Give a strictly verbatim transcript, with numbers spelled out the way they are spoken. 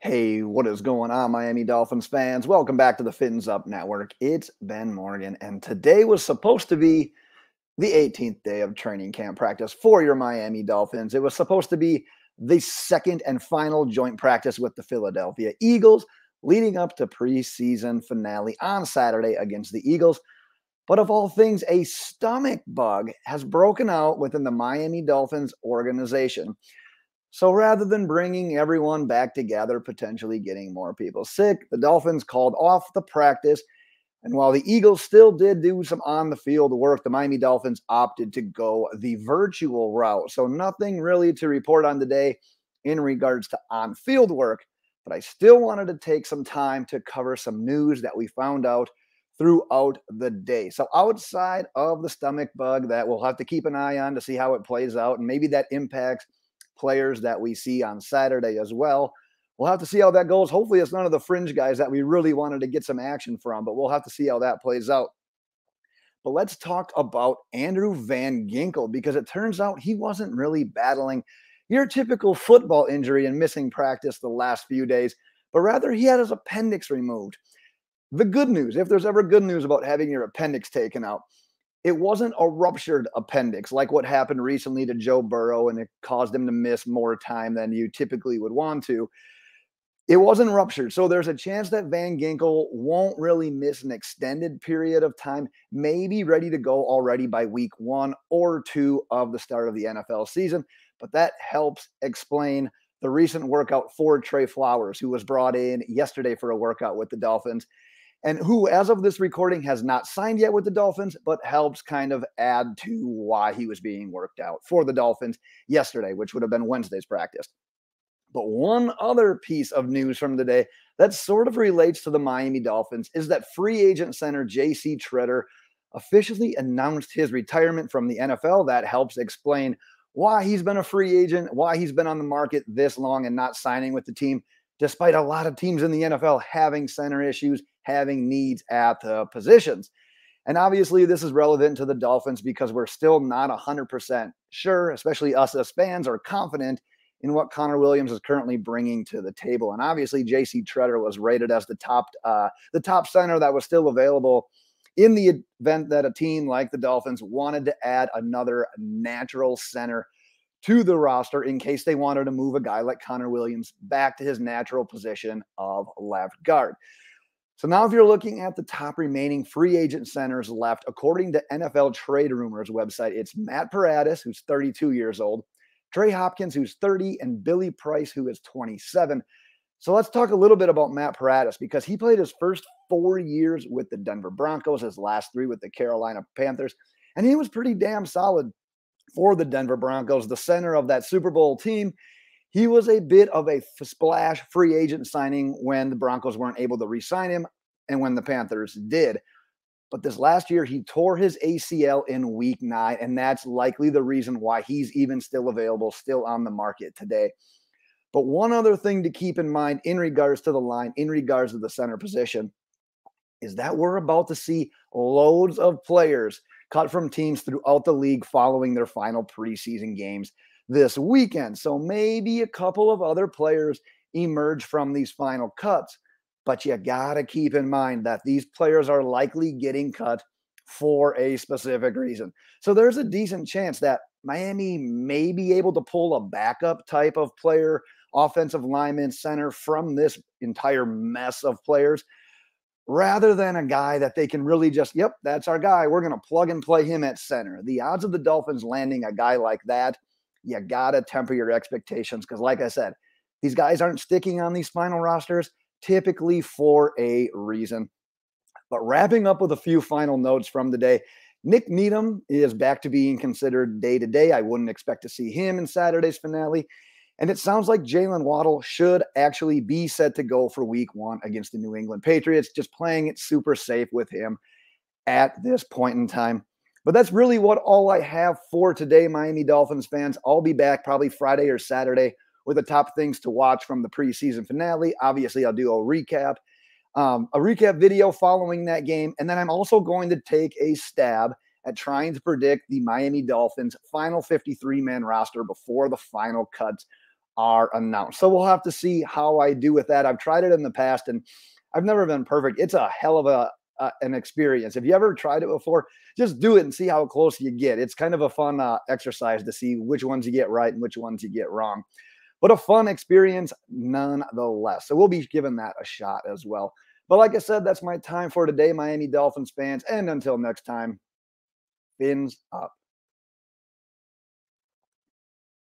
Hey, what is going on, Miami Dolphins fans? Welcome back to the Fins Up Network. It's Ben Morgan, and today was supposed to be the eighteenth day of training camp practice for your Miami Dolphins. It was supposed to be the second and final joint practice with the Philadelphia Eagles leading up to preseason finale on Saturday against the Eagles. But of all things, a stomach bug has broken out within the Miami Dolphins organization. So rather than bringing everyone back together, potentially getting more people sick, the Dolphins called off the practice. And while the Eagles still did do some on-the-field work, the Miami Dolphins opted to go the virtual route. So nothing really to report on today in regards to on-field work. But I still wanted to take some time to cover some news that we found out throughout the day. So outside of the stomach bug that we'll have to keep an eye on to see how it plays out, and maybe that impacts players that we see on Saturday as well. We'll have to see how that goes. Hopefully it's none of the fringe guys that we really wanted to get some action from, but we'll have to see how that plays out. But let's talk about Andrew Van Ginkel, because it turns out he wasn't really battling your typical football injury and missing practice the last few days, but rather he had his appendix removed. The good news, if there's ever good news about having your appendix taken out, it wasn't a ruptured appendix like what happened recently to Joe Burrow, and it caused him to miss more time than you typically would want to. It wasn't ruptured. So there's a chance that Van Ginkel won't really miss an extended period of time, maybe ready to go already by week one or two of the start of the N F L season. But that helps explain the recent workout for Trey Flowers, who was brought in yesterday for a workout with the Dolphins, and who, as of this recording, has not signed yet with the Dolphins, but helps kind of add to why he was being worked out for the Dolphins yesterday, which would have been Wednesday's practice. But one other piece of news from today that sort of relates to the Miami Dolphins is that free agent center J C Tretter officially announced his retirement from the N F L. That helps explain why he's been a free agent, why he's been on the market this long and not signing with the team, despite a lot of teams in the N F L having center issues, having needs at the positions. And obviously this is relevant to the Dolphins because we're still not one hundred percent sure, especially us as fans, are confident in what Connor Williams is currently bringing to the table. And obviously J C. Tretter was rated as the top, uh, the top center that was still available in the event that a team like the Dolphins wanted to add another natural center to the roster in case they wanted to move a guy like Connor Williams back to his natural position of left guard. So now if you're looking at the top remaining free agent centers left, according to N F L Trade Rumors website, it's Matt Paradis, who's thirty-two years old, Trey Hopkins, who's thirty, and Billy Price, who is twenty-seven. So let's talk a little bit about Matt Paradis, because he played his first four years with the Denver Broncos, his last three with the Carolina Panthers, and he was pretty damn solid for the Denver Broncos, the center of that Super Bowl team. He was a bit of a splash free agent signing when the Broncos weren't able to re-sign him and when the Panthers did. But this last year, he tore his A C L in week nine, and that's likely the reason why he's even still available, still on the market today. But one other thing to keep in mind in regards to the line, in regards to the center position, is that we're about to see loads of players cut from teams throughout the league following their final preseason games this weekend. So maybe a couple of other players emerge from these final cuts, but you got to keep in mind that these players are likely getting cut for a specific reason. So there's a decent chance that Miami may be able to pull a backup type of player, offensive lineman, center, from this entire mess of players, rather than a guy that they can really just, yep, that's our guy, we're going to plug and play him at center. The odds of the Dolphins landing a guy like that, you got to temper your expectations, because like I said, these guys aren't sticking on these final rosters typically for a reason. But wrapping up with a few final notes from today, Nick Needham is back to being considered day-to-day. I wouldn't expect to see him in Saturday's finale. And it sounds like Jaylen Waddle should actually be set to go for week one against the New England Patriots, just playing it super safe with him at this point in time. But that's really what all I have for today, Miami Dolphins fans. I'll be back probably Friday or Saturday with the top things to watch from the preseason finale. Obviously, I'll do a recap, um, a recap video following that game. And then I'm also going to take a stab at trying to predict the Miami Dolphins' final fifty-three man roster before the final cuts are announced. So we'll have to see how I do with that. I've tried it in the past and I've never been perfect. It's a hell of a uh, an experience. If you ever tried it before, just do it and see how close you get. It's kind of a fun uh, exercise to see which ones you get right and which ones you get wrong. But a fun experience nonetheless. So we'll be giving that a shot as well. But like I said, that's my time for today, Miami Dolphins fans. And until next time, fins up.